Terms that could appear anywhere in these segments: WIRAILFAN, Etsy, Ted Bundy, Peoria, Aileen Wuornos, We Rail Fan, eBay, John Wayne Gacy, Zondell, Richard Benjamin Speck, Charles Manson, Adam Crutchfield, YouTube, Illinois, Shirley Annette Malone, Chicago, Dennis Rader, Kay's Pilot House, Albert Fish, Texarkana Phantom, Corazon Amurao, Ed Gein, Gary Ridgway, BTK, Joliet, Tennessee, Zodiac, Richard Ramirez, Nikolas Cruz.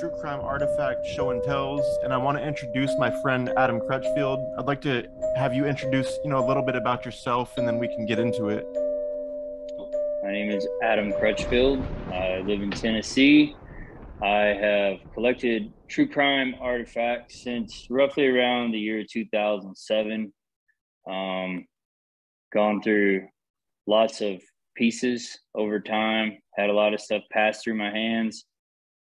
true crime artifact show and tells, and I want to introduce my friend Adam Crutchfield. I'd like to have you introduce, you know, a little bit about yourself, and then we can get into it. My name is Adam Crutchfield. I live in Tennessee. I have collected true crime artifacts since roughly around the year 2007. Gone through lots of pieces over time, had a lot of stuff pass through my hands,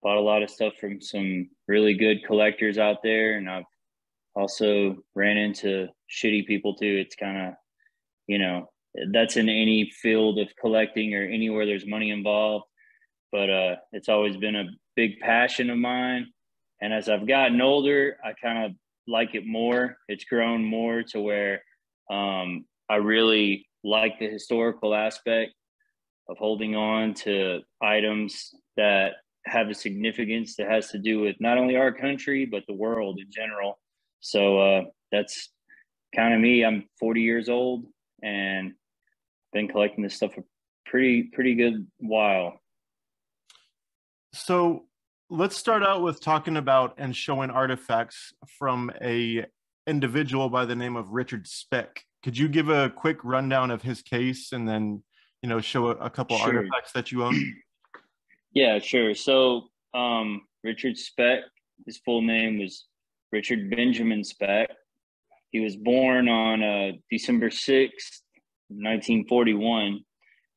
bought a lot of stuff from some really good collectors out there, and I've also ran into shitty people too. It's kind of, you know, that's in any field of collecting or anywhere there's money involved, but it's always been a big passion of mine, and as I've gotten older, I kind of like it more. It's grown more to where I really like the historical aspect of holding on to items that have a significance that has to do with not only our country, but the world in general. So that's kind of me. I'm 40 years old and been collecting this stuff for pretty good while. So let's start out with talking about and showing artifacts from a individual by the name of Richard Speck. Could you give a quick rundown of his case and then, you know, show a couple artifacts that you own? Yeah, sure. So Richard Speck, his full name was Richard Benjamin Speck. He was born on December 6th, 1941,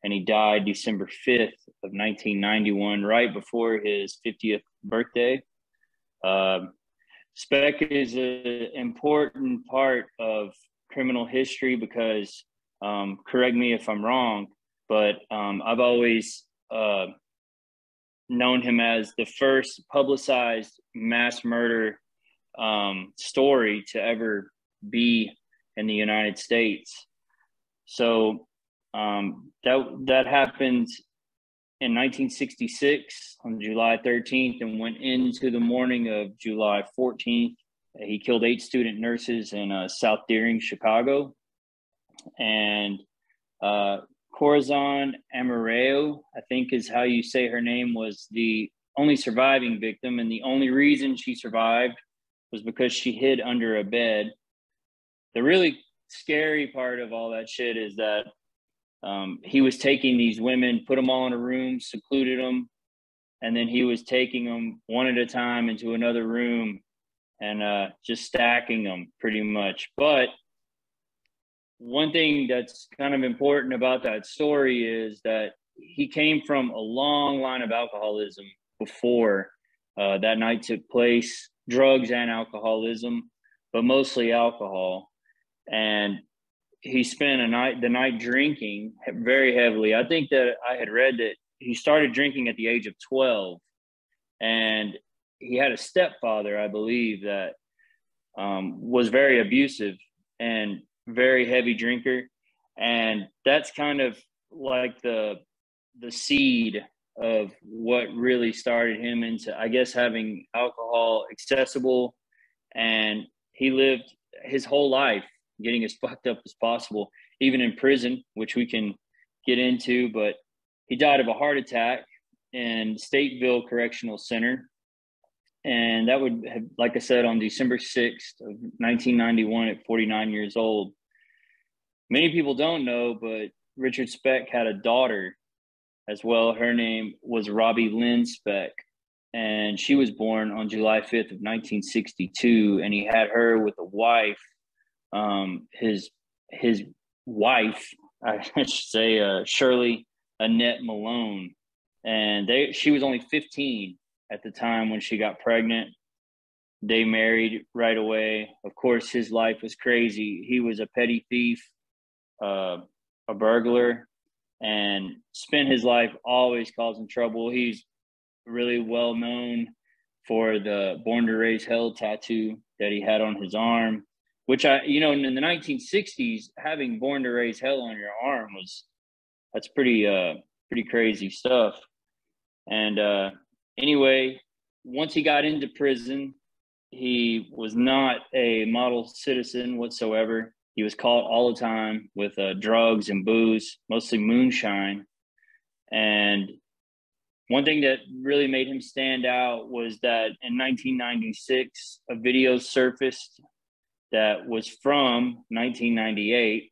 and he died December 5th of 1991, right before his 50th birthday. Speck is an important part of criminal history because, correct me if I'm wrong, but I've always known him as the first publicized mass murder story to ever be in the United States. So that happened in 1966 on July 13th and went into the morning of July 14th. He killed 8 student nurses in South Deering, Chicago. And Corazon Amurao, I think is how you say her name, was the only surviving victim. And the only reason she survived was because she hid under a bed. The really scary part of all that shit is that he was taking these women, put them all in a room, secluded them, and then he was taking them one at a time into another room and just stacking them pretty much. But one thing that's kind of important about that story is that he came from a long line of alcoholism before that night took place, drugs and alcoholism, but mostly alcohol. And he spent the night drinking very heavily. I think that I had read that he started drinking at the age of 12, and he had a stepfather, I believe, that was very abusive and very heavy drinker. And that's kind of like the seed of what really started him into, I guess, having alcohol accessible. And he lived his whole life getting as fucked up as possible, even in prison, which we can get into. But he died of a heart attack in Stateville Correctional Center. And that would have, like I said, on December 6th of 1991 at 49 years old. Many people don't know, but Richard Speck had a daughter as well. Her name was Robbie Lynn Speck, and she was born on July 5th of 1962. And he had her with a wife. His wife, I should say, Shirley Annette Malone, and she was only 15 at the time when she got pregnant. They married right away. Of course, his life was crazy. He was a petty thief, a burglar, and spent his life always causing trouble. He's really well known for the Born to Raise Hell tattoo that he had on his arm, which you know, in the 1960s, having Born to Raise Hell on your arm that's pretty crazy stuff. And anyway, once he got into prison, he was not a model citizen whatsoever. He was caught all the time with drugs and booze, mostly moonshine. And One thing that really made him stand out was that in 1996, a video surfaced that was from 1998.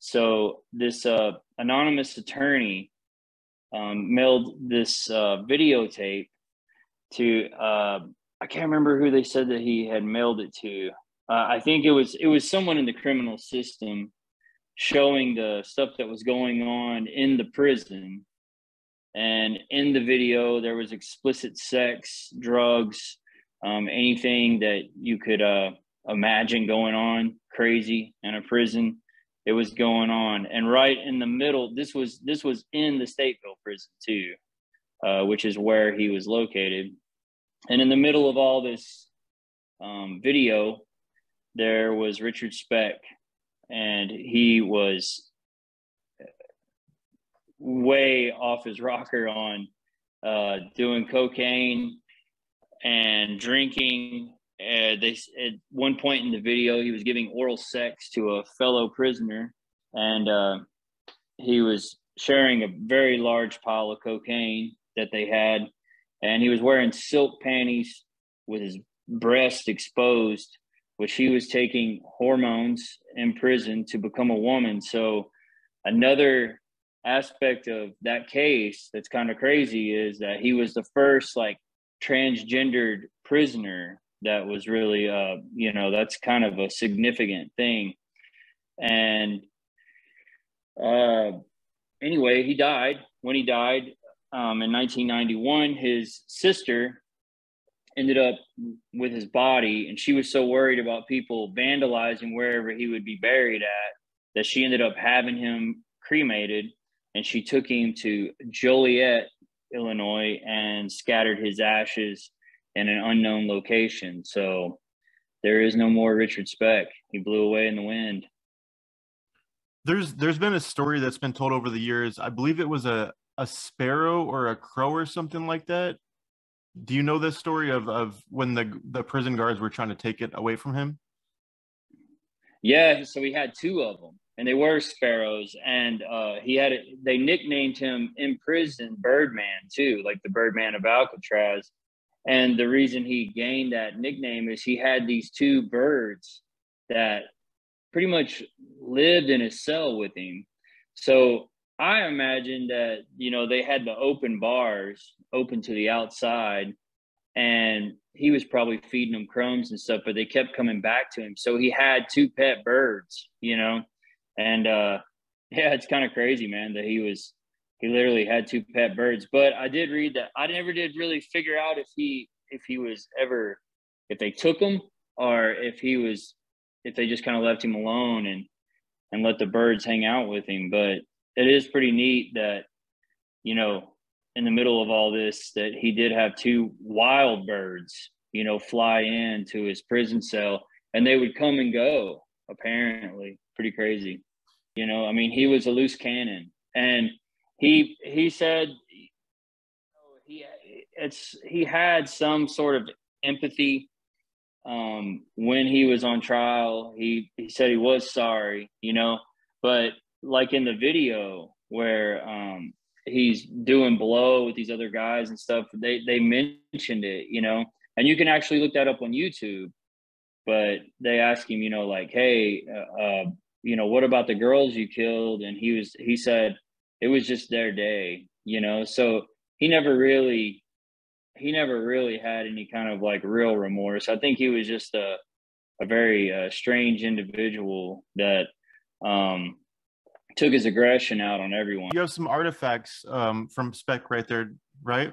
So this anonymous attorney mailed this videotape to, I can't remember who they said that he had mailed it to. I think it was someone in the criminal system, showing the stuff that was going on in the prison. And in the video, there was explicit sex, drugs, anything that you could imagine going on crazy in a prison. It was going on. And right in the middle, this was in the Stateville prison too, which is where he was located. And in the middle of all this video, there was Richard Speck, and he was way off his rocker on doing cocaine and drinking. At one point in the video, he was giving oral sex to a fellow prisoner, and he was sharing a very large pile of cocaine that they had, and he was wearing silk panties with his breast exposed, which he was taking hormones in prison to become a woman. So another aspect of that case that's kind of crazy is that he was the first like transgendered prisoner that was really, you know, that's kind of a significant thing. And anyway, he died. When he died in 1991, his sister ended up with his body, and she was so worried about people vandalizing wherever he would be buried at that she ended up having him cremated, and she took him to Joliet, Illinois, and scattered his ashes in an unknown location. So there is no more Richard Speck. He blew away in the wind. There's been a story that's been told over the years. I believe it was a sparrow or a crow or something like that. Do you know this story of when the prison guards were trying to take it away from him? Yeah, so he had two of them, and they were sparrows. And he had they nicknamed him in prison Birdman too, like the Birdman of Alcatraz. And the reason he gained that nickname is he had these two birds that pretty much lived in his cell with him. So I imagine that, you know, they had the open bars open to the outside, and he was probably feeding them crumbs and stuff, but they kept coming back to him. So he had two pet birds, you know, and yeah, it's kind of crazy, man, that he literally had two pet birds. But I did read that. I never did really figure out if he was ever, if they took him or if they just kind of left him alone and let the birds hang out with him. But it is pretty neat that, you know, in the middle of all this, that he did have two wild birds, you know, fly into his prison cell, and they would come and go, apparently. Pretty crazy. You know, I mean, he was a loose cannon, and he said, you know, he had some sort of empathy when he was on trial. He said he was sorry, you know, but like in the video where he's doing blow with these other guys and stuff, they mentioned it, you know, and you can actually look that up on YouTube. But they asked him, you know, like, hey, you know, what about the girls you killed? And he said it was just their day, you know. So he never really had any kind of like real remorse. I think he was just a very strange individual that took his aggression out on everyone. You have some artifacts from Speck right there, right?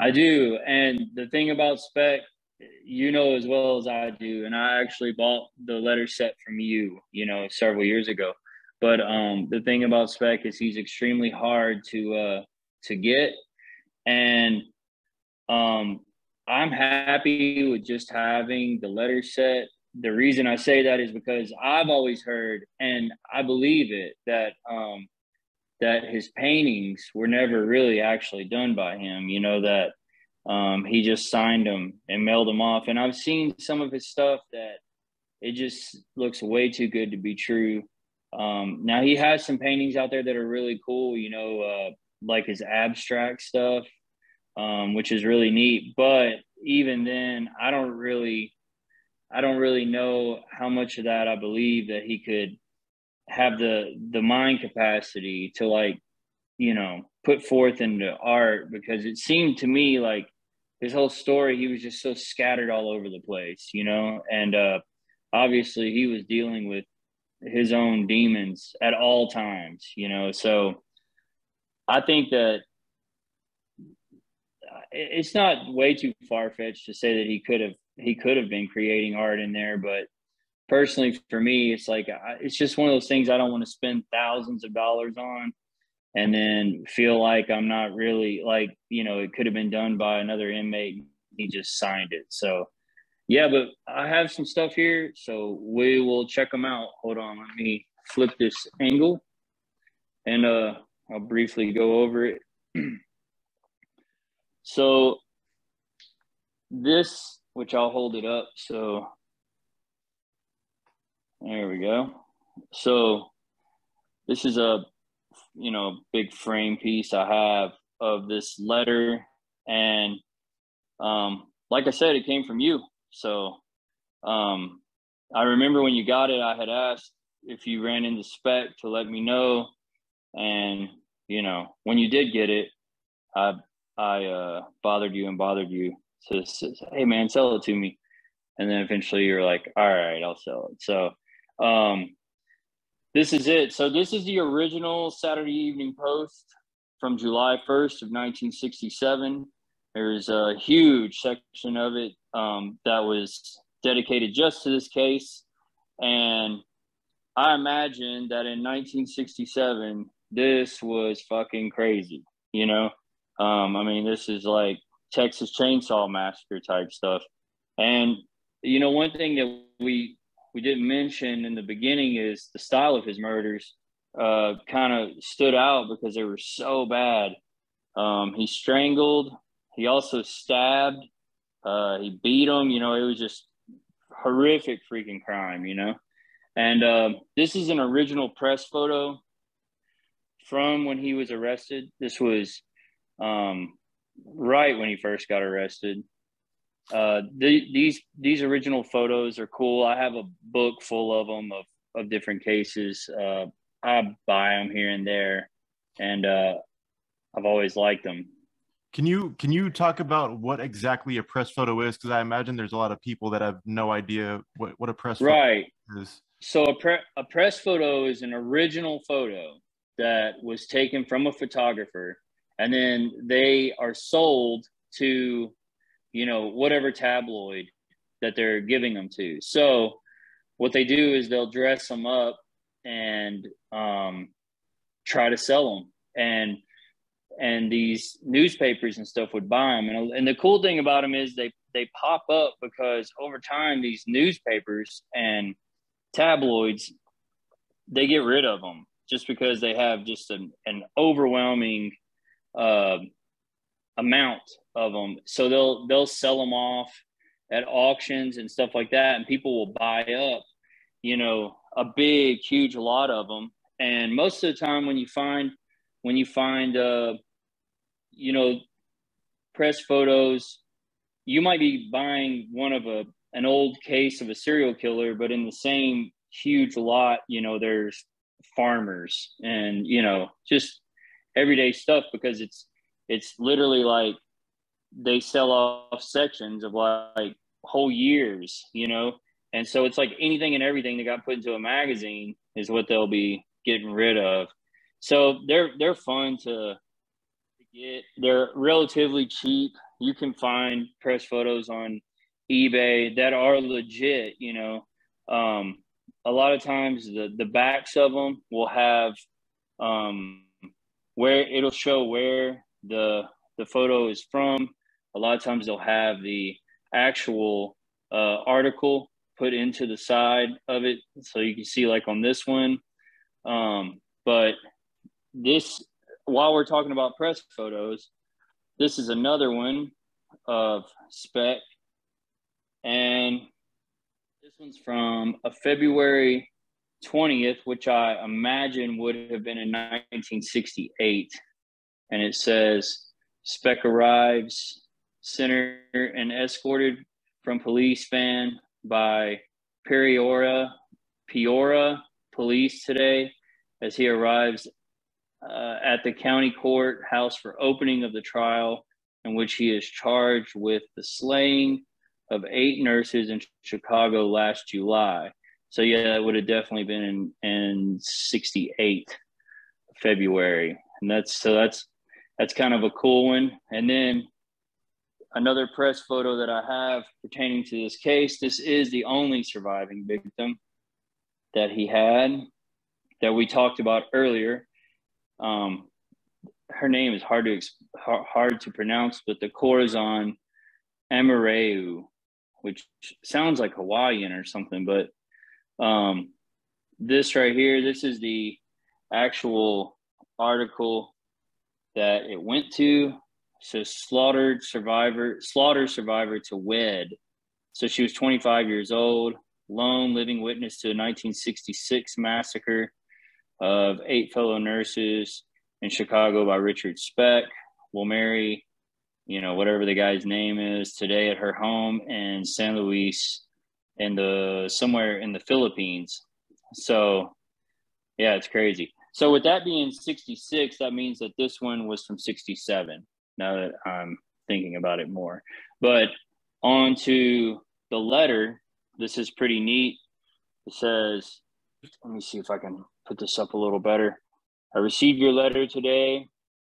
I do. And the thing about Speck, you know as well as I do, and I actually bought the letter set from you, you know, several years ago. But the thing about Speck is he's extremely hard to get. And I'm happy with just having the letter set. The reason I say that is because I've always heard, and I believe it, that that his paintings were never really actually done by him, you know, that he just signed them and mailed them off. And I've seen some of his stuff that it just looks way too good to be true. Now he has some paintings out there that are really cool, you know, like his abstract stuff which is really neat. But even then, I don't really know how much of that I believe that he could have the mind capacity to, like, you know, put forth into art, because it seemed to me like his whole story, he was just so scattered all over the place, you know. And obviously he was dealing with his own demons at all times, you know. So I think that it's not way too far-fetched to say that he could have been creating art in there. But personally, for me, it's like, it's just one of those things I don't want to spend thousands of dollars on and then feel like I'm not really, like, you know, it could have been done by another inmate. He just signed it. So yeah, but I have some stuff here, so we will check them out. Hold on, let me flip this angle and I'll briefly go over it. So this, which I'll hold it up. So there we go. So this is a, you know, big frame piece I have of this letter. And like I said, it came from you. So I remember when you got it, I had asked if you ran into Speck to let me know. And, you know, when you did get it, I bothered you to say, hey man, sell it to me. And then eventually you're like, all right, I'll sell it. So this is it. So this is the original Saturday Evening Post from July 1st of 1967. There's a huge section of it that was dedicated just to this case. And I imagine that in 1967, this was fucking crazy, you know? I mean, this is like Texas Chainsaw Massacre type stuff. And, you know, one thing that we didn't mention in the beginning is the style of his murders kind of stood out because they were so bad. He strangled. He also stabbed. He beat him. You know, it was just horrific freaking crime, you know. And this is an original press photo from when he was arrested. This was right when he first got arrested. These original photos are cool. I have a book full of them of different cases. I buy them here and there, and I've always liked them. Can you talk about what exactly a press photo is? Because I imagine there's a lot of people that have no idea what a press photo is. So a press photo is an original photo that was taken from a photographer, and then they are sold to, you know, whatever tabloid that they're giving them to. So what they do is they'll dress them up and try to sell them. And these newspapers and stuff would buy them. And the cool thing about them is they pop up, because over time, these newspapers and tabloids, they get rid of them just because they have just an overwhelming amount of them. So they'll sell them off at auctions and stuff like that, and people will buy up, you know, a big huge lot of them. And most of the time when you find you know, press photos, you might be buying one of an old case of a serial killer, but in the same huge lot, you know, there's farmers and, you know, just everyday stuff, because it's literally like they sell off sections of like whole years, you know. And so it's like anything and everything that got put into a magazine is what they'll be getting rid of. So they're fun to get. They're relatively cheap. You can find press photos on eBay that are legit, you know. A lot of times the backs of them will have where it'll show where the photo is from. A lot of times they'll have the actual article put into the side of it, so you can see, like on this one. But this, while we're talking about press photos, this is another one of Speck, and this one's from a February 20th, which I imagine would have been in 1968. And it says, Speck arrives center and escorted from police van by Peoria police today as he arrives at the county courthouse for opening of the trial in which he is charged with the slaying of 8 nurses in Chicago last July. So yeah, that would have definitely been in 68 February. And that's kind of a cool one. And then another press photo that I have pertaining to this case, this is the only surviving victim that he had that we talked about earlier. Her name is hard to pronounce, but the Corazon Amurao, which sounds like Hawaiian or something, but this right here, this is the actual article that it went to. So slaughter survivor to wed. So she was 25 years old, lone living witness to a 1966 massacre of 8 fellow nurses in Chicago by Richard Speck. Will marry, you know, whatever the guy's name is, today at her home in San Luis, somewhere in the Philippines. So yeah, it's crazy. So with that being 66, that means that this one was from 67, now that I'm thinking about it more. But on to the letter. This is pretty neat. It says, let me see if I can put this up a little better. I received your letter today,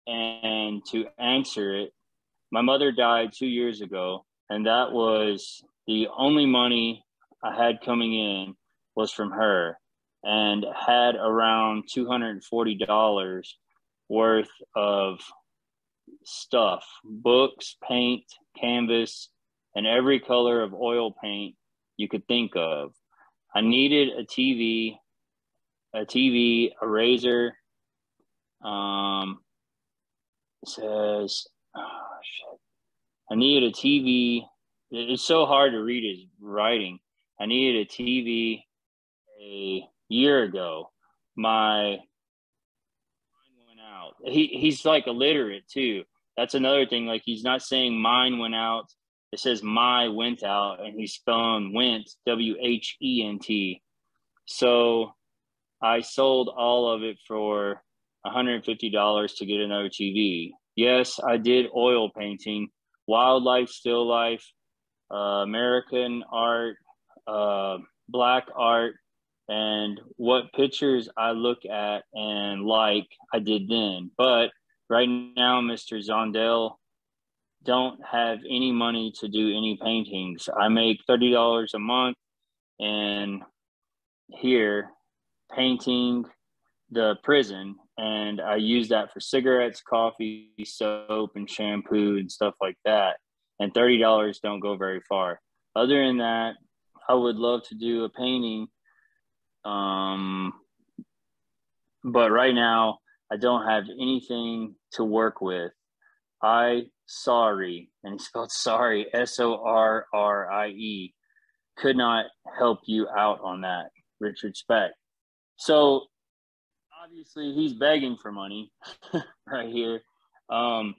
and to answer it, my mother died 2 years ago, and that was the only money I had coming in was from her, and had around $240 worth of stuff, books, paint, canvas, and every color of oil paint you could think of. I needed a TV, a razor. It says, oh shit. I needed a TV. It's so hard to read his writing. I needed a TV a year ago. My mine went out. He's like illiterate too. That's another thing. Like, he's not saying mine went out. It says my went out, and he's spelling went, W-H-E-N-T. So I sold all of it for $150 to get another TV. Yes, I did oil painting, wildlife, still life, American art, black art, and what pictures I look at and like, I did then. But right now, Mr. Zondell, don't have any money to do any paintings. I make $30 a month, and here painting the prison, and I use that for cigarettes, coffee, soap, and shampoo and stuff like that, and $30 don't go very far. Other than that, I would love to do a painting, but right now I don't have anything to work with. I sorry, and it's spelled sorry, S-O-R-R-I-E, could not help you out on that, Richard Speck. So obviously he's begging for money right here. And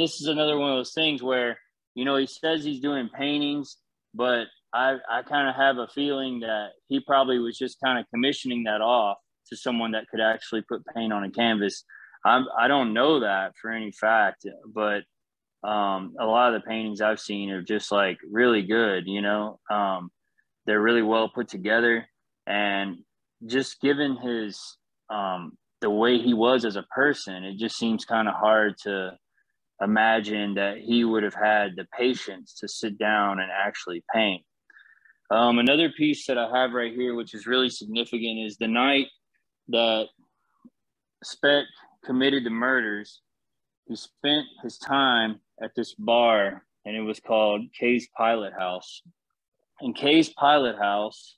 this is another one of those things where, you know, he says he's doing paintings, but I kind of have a feeling that he probably was just kind of commissioning that off to someone that could actually put paint on a canvas. I don't know that for any fact, but a lot of the paintings I've seen are just like really good, you know. They're really well put together, and just given his the way he was as a person, it just seems kind of hard to imagine that he would have had the patience to sit down and actually paint. Another piece that I have right here, which is really significant, is the night that Speck committed the murders. He spent his time at this bar, and it was called Kay's Pilot House. And Kay's Pilot House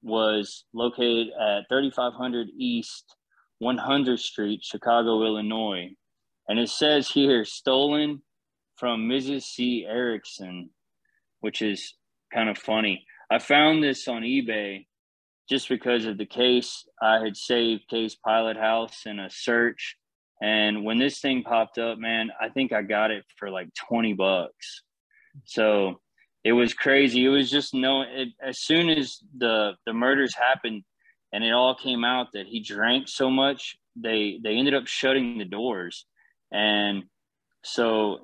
was located at 3500 East 100th Street, Chicago, Illinois. And it says here, stolen from Mrs. C. Erickson, which is kind of funny. I found this on eBay just because of the case. I had saved Kay's Pilot House in a search, And when this thing popped up, man, I think I got it for like 20 bucks. So it was crazy. It was just as soon as the murders happened and it all came out that he drank so much, they ended up shutting the doors. And so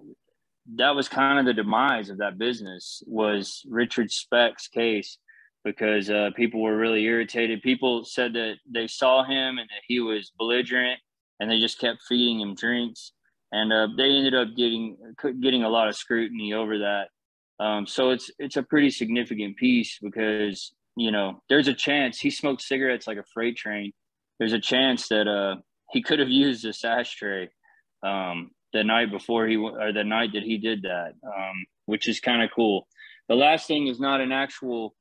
that was kind of the demise of that business, was Richard Speck's case, because people were really irritated. People said that they saw him and that he was belligerent, and they just kept feeding him drinks. And they ended up getting a lot of scrutiny over that. So it's a pretty significant piece, because, you know, there's a chance he smoked cigarettes like a freight train. There's a chance that he could have used this ashtray the night before the night that he did that, which is kind of cool. The last thing is not an actual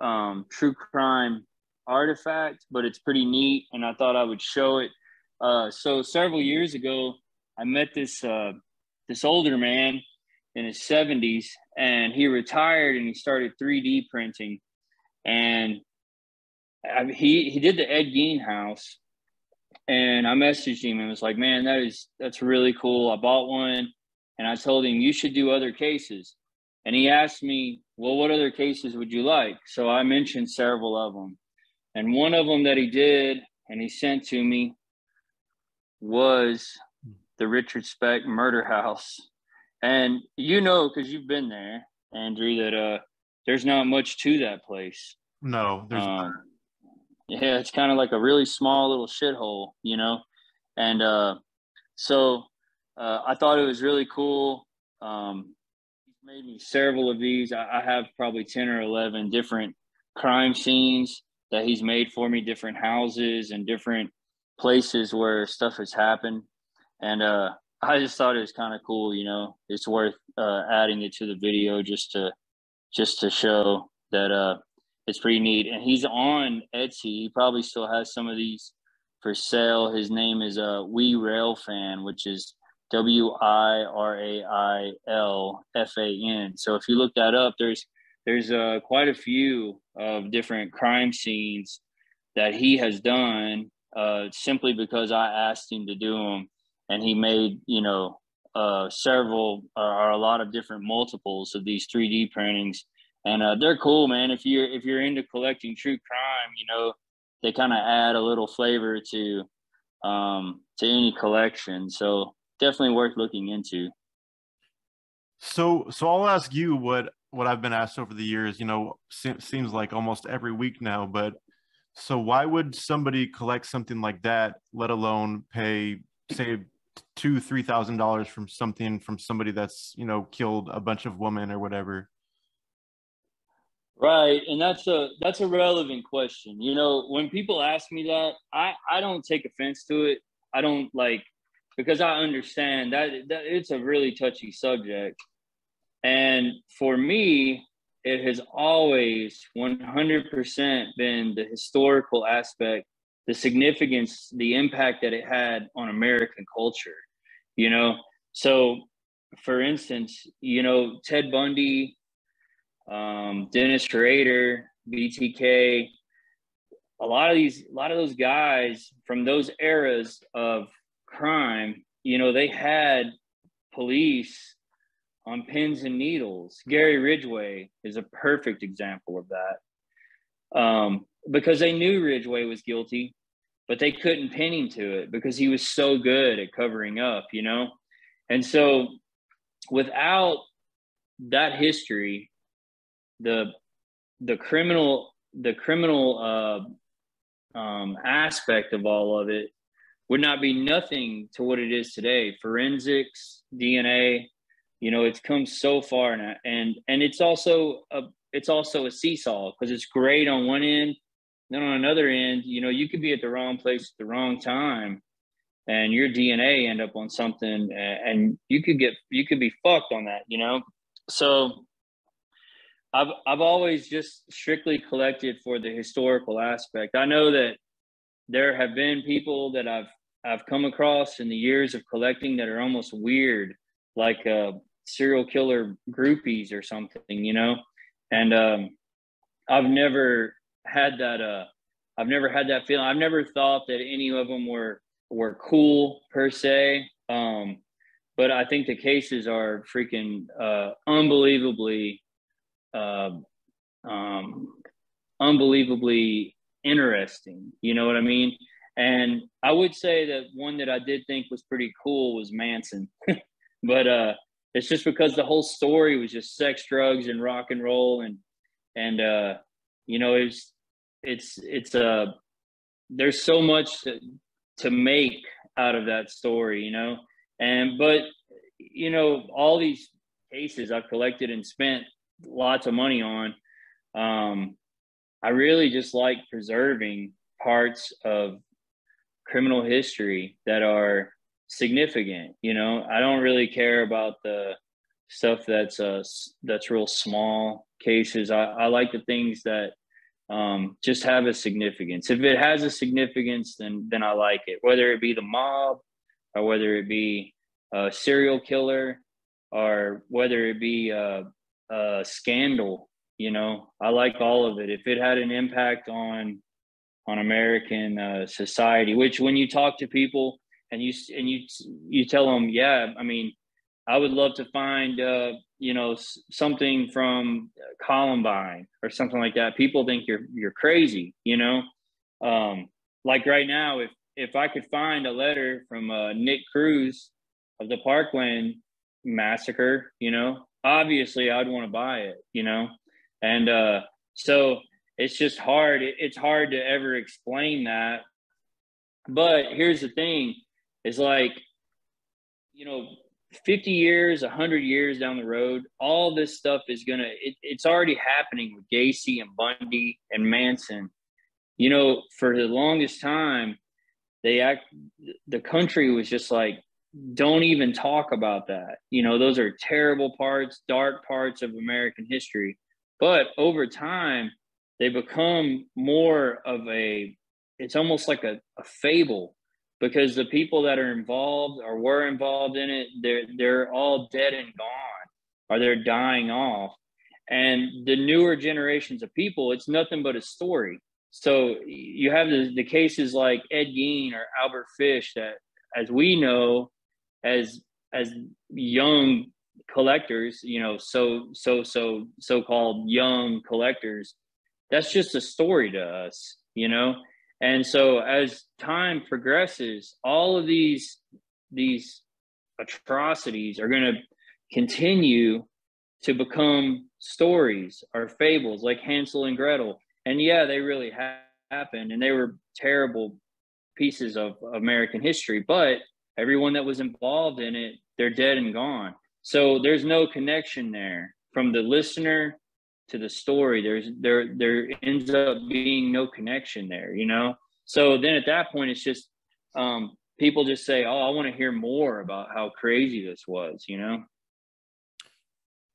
true crime artifact, but it's pretty neat, and I thought I would show it. So several years ago, I met this older man in his 70s, and he retired and he started 3D printing, and he did the Ed Gein house. And I messaged him and was like, man, that's really cool. I bought one. And I told him, you should do other cases. And he asked me, well, what other cases would you like? So I mentioned several of them. And one of them that he did and he sent to me was the Richard Speck murder house. And you know, because you've been there, Andrew, that there's not much to that place. No, there's not. Yeah, it's kind of like a really small little shithole, you know? And so I thought it was really cool. He's made me several of these. I have probably 10 or 11 different crime scenes that he's made for me, different houses and different places where stuff has happened. And I just thought it was kind of cool, you know? It's worth adding it to the video just to show that it's pretty neat. And he's on Etsy. He probably still has some of these for sale. His name is We Rail Fan, which is WIRAILFAN. So if you look that up, there's quite a few of different crime scenes that he has done simply because I asked him to do them. And he made, you know, several or a lot of different multiples of these 3D printings. And they're cool, man. If you're into collecting true crime, you know, they kind of add a little flavor to any collection. So definitely worth looking into. So I'll ask you what I've been asked over the years. You know, seems like almost every week now. But so why would somebody collect something like that, let alone pay, say, $2,000-$3,000 from somebody that's, you know, killed a bunch of women or whatever? Right. And that's a relevant question. You know, when people ask me that, I don't take offense to it. I don't, like, because I understand that it's a really touchy subject. And for me, it has always 100% been the historical aspect, the significance, the impact that it had on American culture, you know? So for instance, you know, Ted Bundy, Dennis Rader, BTK, a lot of those guys from those eras of crime, you know, they had police on pins and needles. Gary Ridgway is a perfect example of that, because they knew Ridgway was guilty, but they couldn't pin him to it because he was so good at covering up, you know? And so without that history, the criminal aspect of all of it would not be nothing to what it is today. Forensics, DNA, you know, it's come so far now, and it's also a seesaw, because it's great on one end, then on another end, you know, you could be at the wrong place at the wrong time, and your DNA end up on something, and you could be fucked on that, you know. So I've always just strictly collected for the historical aspect. I know that there have been people that I've come across in the years of collecting that are almost weird, like serial killer groupies or something, you know. And I've never had that feeling. I've never thought that any of them were were cool per se. But I think the cases are freaking unbelievably interesting. You know what I mean? And I would say that one that I did think was pretty cool was Manson. But it's just because the whole story was just sex, drugs, and rock and roll. And you know, there's so much to make out of that story, you know? But, you know, all these cases I've collected and spent lots of money on, I really just like preserving parts of criminal history that are significant. You know, I don't really care about the stuff that's real small cases. I like the things that just have a significance. If it has a significance, then I like it, whether it be the mob or whether it be a serial killer or whether it be a scandal. You know, I like all of it. If it had an impact on American society, which when you talk to people and you tell them, yeah, I mean, I would love to find, you know, something from Columbine or something like that. People think you're crazy, you know. Like right now, if I could find a letter from Nick Cruz of the Parkland massacre, you know, obviously I'd want to buy it, you know. And so it's just hard. It's hard to ever explain that. But here's the thing, is like, you know, 50 years, 100 years down the road, all this stuff is it's already happening with Gacy and Bundy and Manson. You know, for the longest time, the country was just like, don't even talk about that. You know, those are terrible parts, dark parts of American history. But over time, they become more of it's almost like a fable. Because the people that are involved or were involved in it, they're all dead and gone, or they're dying off. And the newer generations of people, it's nothing but a story. So you have the cases like Ed Gein or Albert Fish that, as we know, as young collectors, you know, so-called young collectors, that's just a story to us, you know. And so as time progresses, all of these atrocities are going to continue to become stories or fables, like Hansel and Gretel. And yeah, they really happened, and they were terrible pieces of American history, but everyone that was involved in it, they're dead and gone. So there's no connection there from the listener to the story. There ends up being no connection there, you know. So then at that point, it's just people just say, oh, I want to hear more about how crazy this was, you know.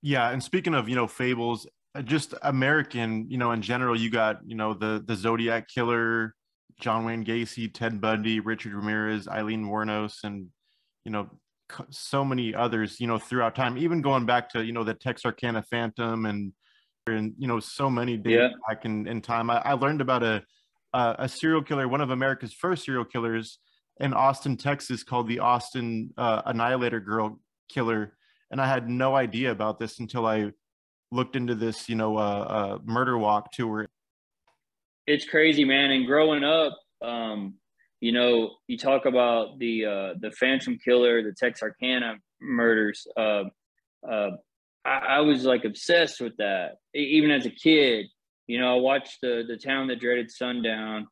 Yeah. And speaking of, you know, fables, just American, you know, in general, you got, you know, the Zodiac killer, John Wayne Gacy, Ted Bundy, Richard Ramirez, Aileen Wuornos, and, you know, so many others, you know, throughout time, even going back to, you know, the Texarkana Phantom and you know, so many days back in time. I learned about a serial killer, one of America's first serial killers in Austin, Texas, called the Austin Annihilator Girl Killer, and I had no idea about this until I looked into this, you know, murder walk tour. It's crazy, man. And growing up, you know, you talk about the Phantom Killer, the Texarkana murders. I was like obsessed with that, even as a kid. You know, I watched the Town That Dreaded Sundown,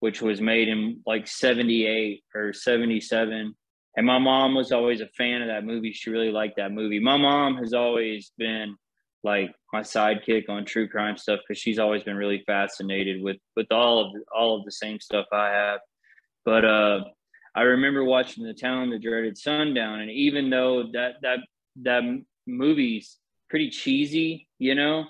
which was made in like 78 or 77. And my mom was always a fan of that movie. She really liked that movie. My mom has always been like my sidekick on true crime stuff, because she's always been really fascinated with all of the same stuff I have. But I remember watching The Town That Dreaded Sundown, and even though that movie's pretty cheesy, you know,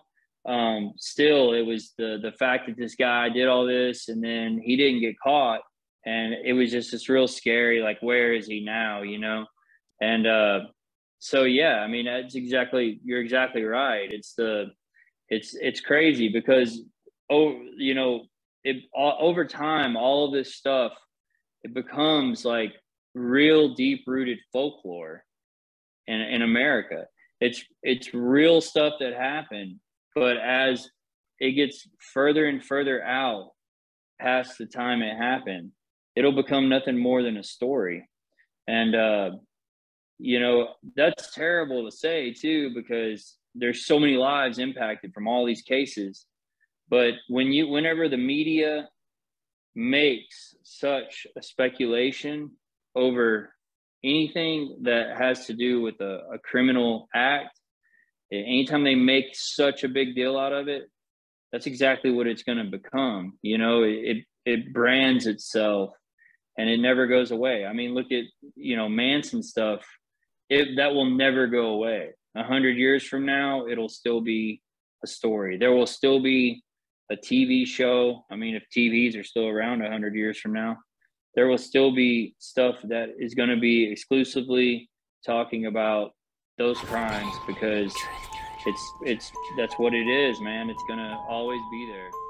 still it was the fact that this guy did all this and then he didn't get caught, and it was just this real scary, like, where is he now, you know? And so yeah, I mean, that's exactly, you're exactly right. It's crazy because, oh, you know, over time all of this stuff it becomes like real deep-rooted folklore in America. It's real stuff that happened, but as it gets further and further out past the time it happened, it'll become nothing more than a story. And, you know, that's terrible to say too, because there's so many lives impacted from all these cases. But whenever the media makes such a speculation over anything that has to do with a criminal act, anytime they make such a big deal out of it, that's exactly what it's going to become. You know, it brands itself and it never goes away. I mean, look at, you know, Manson stuff. That will never go away. 100 years from now, it'll still be a story. There will still be a TV show. I mean, if TVs are still around 100 years from now, there will still be stuff that is going to be exclusively talking about those crimes, because that's what it is, man. It's going to always be there.